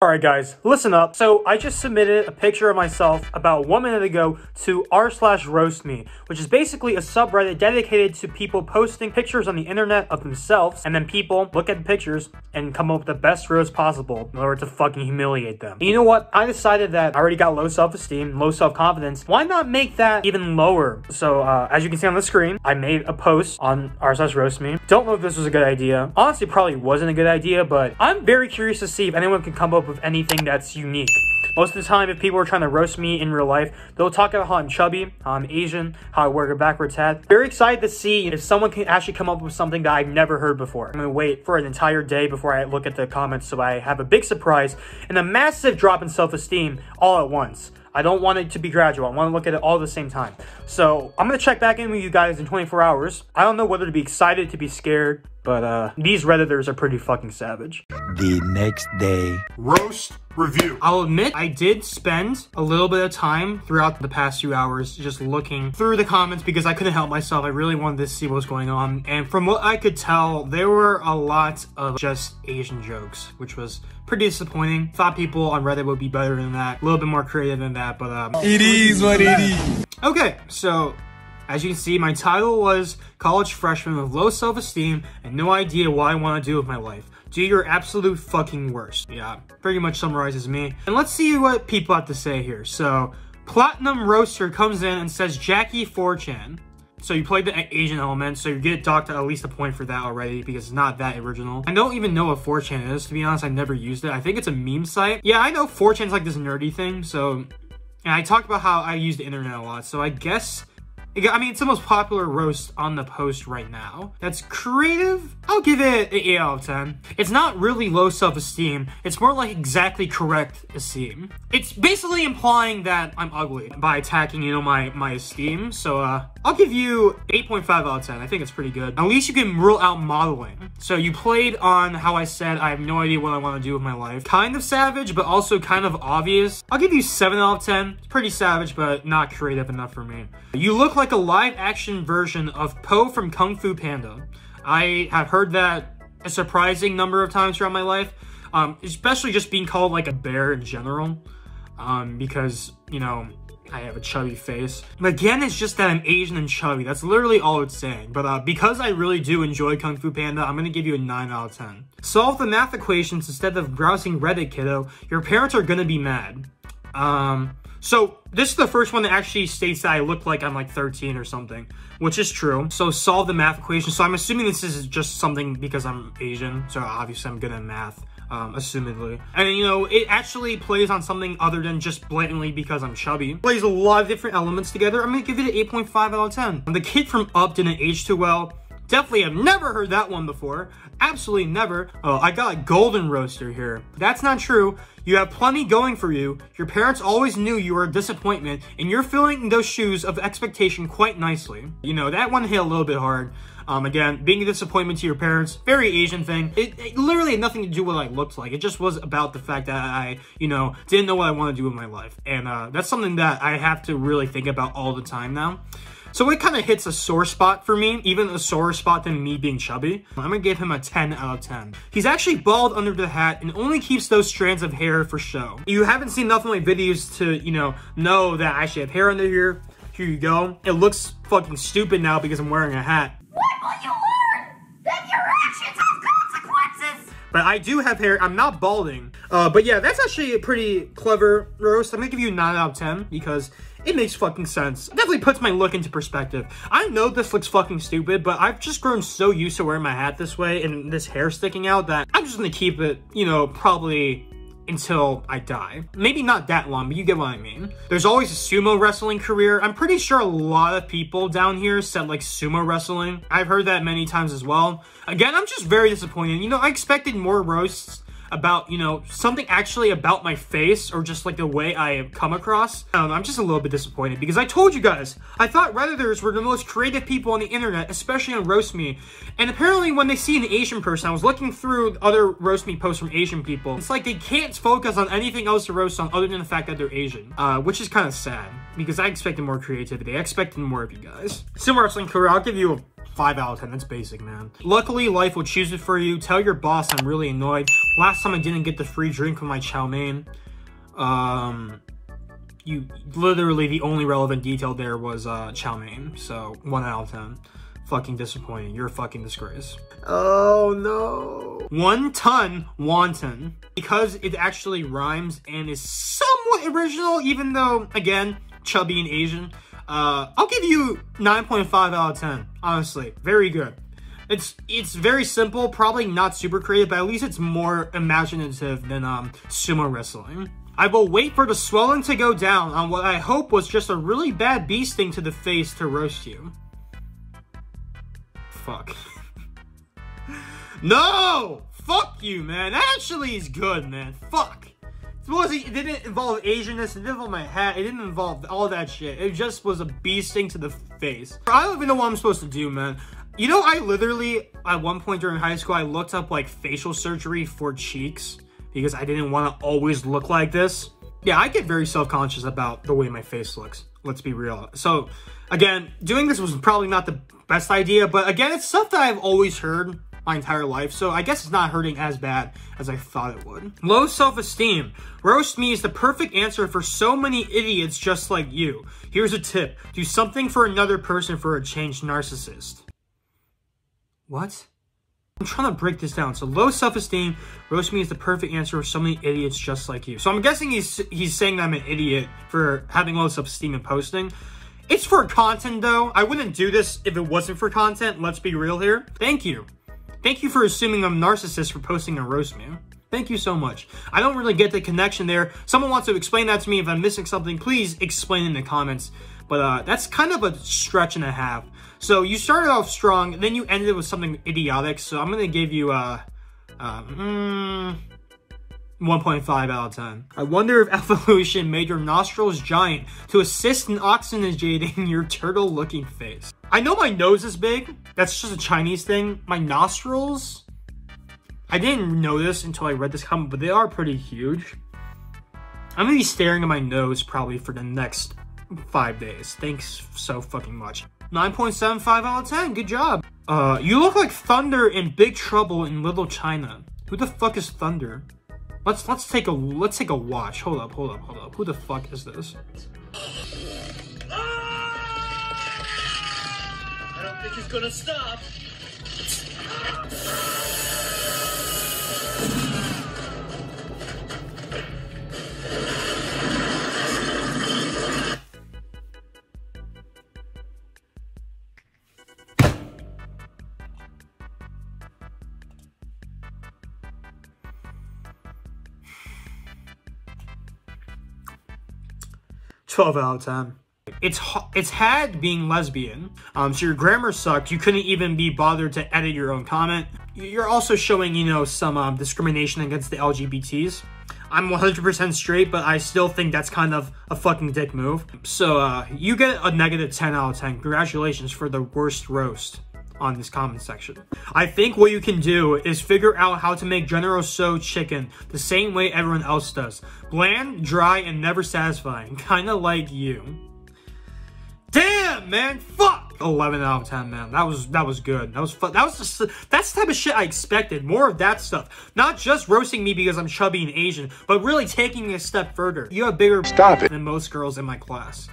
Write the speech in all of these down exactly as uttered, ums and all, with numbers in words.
Alright guys, listen up. So I just submitted a picture of myself about one minute ago to r slash roast me, which is basically a subreddit dedicated to people posting pictures on the internet of themselves, and then people look at the pictures and come up with the best roast possible in order to fucking humiliate them. And you know what? I decided that I already got low self-esteem, low self-confidence. Why not make that even lower? So uh, as you can see on the screen, I made a post on r slash roast me. Don't know if this was a good idea. Honestly, probably wasn't a good idea, but I'm very curious to see if anyone can come up with anything that's unique. Most of the time, if people are trying to roast me in real life, they'll talk about how I'm chubby, how I'm Asian, how I wear a backwards hat. Very excited to see if someone can actually come up with something that I've never heard before. I'm gonna wait for an entire day before I look at the comments, so I have a big surprise and a massive drop in self-esteem all at once. I don't want it to be gradual. I want to look at it all at the same time. So I'm gonna check back in with you guys in twenty-four hours. I don't know whether to be excited, to be scared, but uh, these Redditors are pretty fucking savage. The next day. Roast review. I'll admit I did spend a little bit of time throughout the past few hours just looking through the comments because I couldn't help myself. I really wanted to see what was going on. And from what I could tell, there were a lot of just Asian jokes, which was pretty disappointing. Thought people on Reddit would be better than that, a little bit more creative than that, but um, it is what it is. Okay, so as you can see, my title was College Freshman with Low Self-Esteem and No Idea What I Want to Do with My Life. Do your absolute fucking worst. Yeah, pretty much summarizes me. And let's see what people have to say here. So, Platinum Roaster comes in and says Jackie four chan. So you played the Asian element, so you get docked at least a point for that already because it's not that original. I don't even know what four chan is, to be honest. I never used it. I think it's a meme site. Yeah, I know four chan's like this nerdy thing, so... And I talked about how I use the internet a lot, so I guess... I mean, it's the most popular roast on the post right now. That's creative. I'll give it an eight out of ten. It's not really low self-esteem. It's more like exactly correct esteem. It's basically implying that I'm ugly by attacking, you know, my, my esteem. So uh, I'll give you eight point five out of ten. I think it's pretty good. At least you can rule out modeling. So you played on how I said I have no idea what I want to do with my life. Kind of savage, but also kind of obvious. I'll give you seven out of ten. It's pretty savage, but not creative enough for me. You look like a live-action version of Po from Kung Fu Panda. I have heard that a surprising number of times throughout my life, um, especially just being called like a bear in general, um, because, you know, I have a chubby face. But again, it's just that I'm Asian and chubby. That's literally all it's saying. But uh, because I really do enjoy Kung Fu Panda, I'm gonna give you a nine out of ten. Solve the math equations instead of browsing Reddit, kiddo. Your parents are gonna be mad. Um... So this is the first one that actually states that I look like I'm like thirteen or something, which is true. So solve the math equation. So I'm assuming this is just something because I'm Asian. So obviously I'm good at math, um, assumedly. And you know, it actually plays on something other than just blatantly because I'm chubby. It plays a lot of different elements together. I'm gonna give it an eight point five out of ten. The kid from Up didn't age too well. Definitely have never heard that one before. Absolutely never. Oh, I got a golden roaster here. That's not true. You have plenty going for you. Your parents always knew you were a disappointment, and you're filling those shoes of expectation quite nicely. You know, that one hit a little bit hard. Um, again, being a disappointment to your parents, very Asian thing. It, it literally had nothing to do with what I looked like. It just was about the fact that I, you know, didn't know what I wanted to do with my life. And uh, that's something that I have to really think about all the time now. So it kind of hits a sore spot for me, even a sore spot than me being chubby. I'm gonna give him a ten out of ten. He's actually bald under the hat and only keeps those strands of hair for show. You haven't seen enough of my videos to, you know, know that I should have hair under here. Here you go. It looks fucking stupid now because I'm wearing a hat. When will you learn that your actions have consequences? But I do have hair. I'm not balding. Uh, but yeah, that's actually a pretty clever roast. I'm gonna give you a nine out of ten because it makes fucking sense. It definitely puts my look into perspective. I know this looks fucking stupid, but I've just grown so used to wearing my hat this way and this hair sticking out that I'm just gonna keep it, you know, probably until I die. Maybe not that long, but you get what I mean. There's always a sumo wrestling career. I'm pretty sure a lot of people down here said like sumo wrestling. I've heard that many times as well. Again, I'm just very disappointed. You know, I expected more roasts about, you know, something actually about my face or just like the way I have come across. Um, I'm just a little bit disappointed because I told you guys, I thought Redditors were the most creative people on the internet, especially on RoastMe. And apparently when they see an Asian person, I was looking through other RoastMe posts from Asian people, it's like they can't focus on anything else to roast on other than the fact that they're Asian, uh, which is kind of sad because I expected more creativity. I expected more of you guys. Sumo wrestling career, I'll give you a five out of ten. That's basic, man. Luckily, life will choose it for you. Tell your boss I'm really annoyed. Last time I didn't get the free drink with my chow mein. Um, you literally the only relevant detail there was uh, chow mein. So one out of ten. Fucking disappointing. You're a fucking disgrace. Oh no. One ton wanton. Because it actually rhymes and is somewhat original, even though, again, chubby and Asian. Uh, I'll give you nine point five out of ten, honestly. Very good. It's it's very simple, probably not super creative, but at least it's more imaginative than um, sumo wrestling. I will wait for the swelling to go down on what I hope was just a really bad bee sting to the face to roast you. Fuck. No! Fuck you, man. That actually is good, man. Fuck. It didn't involve Asianness, it didn't involve my hat, it didn't involve all that shit. It just was a bee sting to the face. I don't even know what I'm supposed to do, man. You know, I literally, at one point during high school, I looked up, like, facial surgery for cheeks because I didn't want to always look like this. Yeah, I get very self-conscious about the way my face looks. Let's be real. So, again, doing this was probably not the best idea, but again, it's stuff that I've always heard my entire life, so I guess it's not hurting as bad as I thought it would. Low self-esteem. Roast me is the perfect answer for so many idiots just like you. Here's a tip. Do something for another person for a changed narcissist. What? I'm trying to break this down. So low self-esteem, roast me is the perfect answer for so many idiots just like you. So I'm guessing he's he's saying that I'm an idiot for having low self-esteem and posting. It's for content though. I wouldn't do this if it wasn't for content. Let's be real here. Thank you. Thank you for assuming I'm a narcissist for posting a roast me. Thank you so much. I don't really get the connection there. Someone wants to explain that to me. If I'm missing something, please explain in the comments. But uh, that's kind of a stretch and a half. So you started off strong, and then you ended with something idiotic. So I'm going to give you uh, uh, mm, one point five out of ten. I wonder if evolution made your nostrils giant to assist in oxygenating your turtle-looking face. I know my nose is big. That's just a Chinese thing. My nostrils, I didn't know this until I read this comment, but they are pretty huge. I'm gonna be staring at my nose probably for the next five days. Thanks so fucking much. nine point seven five out of ten. Good job. Uh, you look like Thunder in Big Trouble in Little China. Who the fuck is Thunder? Let's let's take a let's take a watch. Hold up, hold up, hold up. Who the fuck is this? I don't think he's gonna stop. twelve out of ten. It's it's had being lesbian. Um, so your grammar sucked. You couldn't even be bothered to edit your own comment. You're also showing, you know, some um, discrimination against the L G B Ts. I'm one hundred percent straight, but I still think that's kind of a fucking dick move. So uh, you get a negative ten out of ten. Congratulations for the worst roast on this comment section. I think what you can do is figure out how to make General So chicken the same way everyone else does. Bland, dry, and never satisfying. Kind of like you. Damn, man, fuck. eleven out of ten, man. That was that was good. That was fun. That was just, that's the type of shit I expected. More of that stuff. Not just roasting me because I'm chubby and Asian, but really taking it a step further. You have bigger Stop it. than most girls in my class.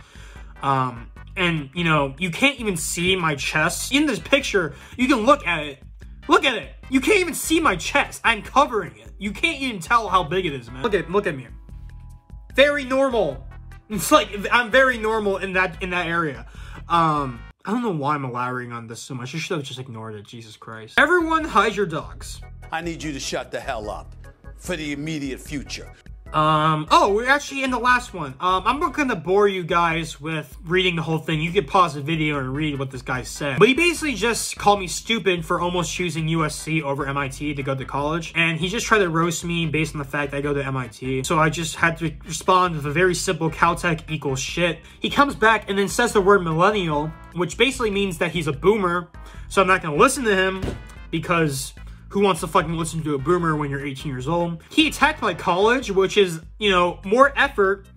Um, and you know, you can't even see my chest in this picture. You can look at it. Look at it. You can't even see my chest. I'm covering it. You can't even tell how big it is, man. Look at look at me. Very normal. It's like, I'm very normal in that in that area. Um, I don't know why I'm elaborating on this so much. I should have just ignored it, Jesus Christ. Everyone hide your dogs. I need you to shut the hell up for the immediate future. Um, oh, we're actually in the last one. Um, I'm not gonna bore you guys with reading the whole thing. You could pause the video and read what this guy said. But he basically just called me stupid for almost choosing U S C over M I T to go to college. And he just tried to roast me based on the fact that I go to M I T. So I just had to respond with a very simple Caltech equals shit. He comes back and then says the word millennial, which basically means that he's a boomer. So I'm not gonna listen to him because who wants to fucking listen to a boomer when you're eighteen years old? He attacked my college, which is, you know, more effort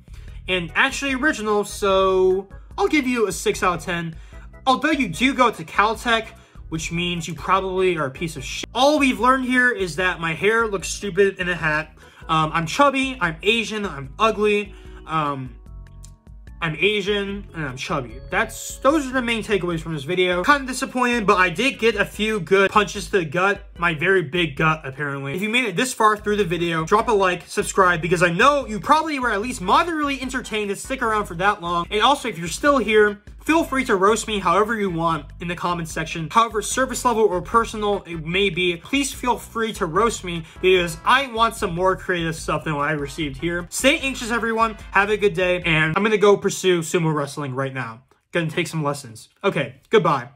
and actually original. So I'll give you a six out of ten. Although you do go to Caltech, which means you probably are a piece of shit. All we've learned here is that my hair looks stupid in a hat. Um, I'm chubby, I'm Asian, I'm ugly, um, I'm Asian, and I'm chubby. That's, those are the main takeaways from this video. Kind of disappointed, but I did get a few good punches to the gut. My very big gut, apparently. If you made it this far through the video, drop a like, subscribe, because I know you probably were at least moderately entertained to stick around for that long. And also, if you're still here, feel free to roast me however you want in the comment section. However service level or personal it may be, please feel free to roast me because I want some more creative stuff than what I received here. Stay anxious, everyone. Have a good day. And I'm going to go pursue sumo wrestling right now. Going to take some lessons. Okay, goodbye.